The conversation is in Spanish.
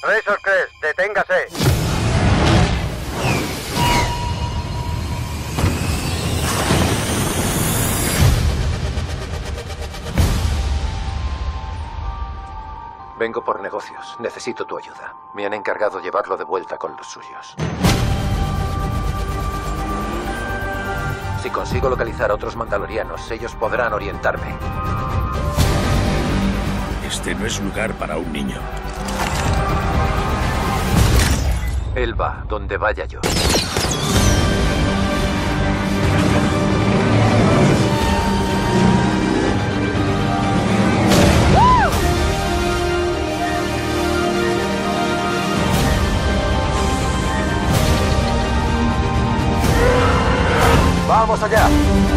Razor Crest, deténgase. Vengo por negocios. Necesito tu ayuda. Me han encargado llevarlo de vuelta con los suyos. Si consigo localizar a otros mandalorianos, ellos podrán orientarme. Este no es lugar para un niño. Él va donde vaya yo. ¡Vamos allá!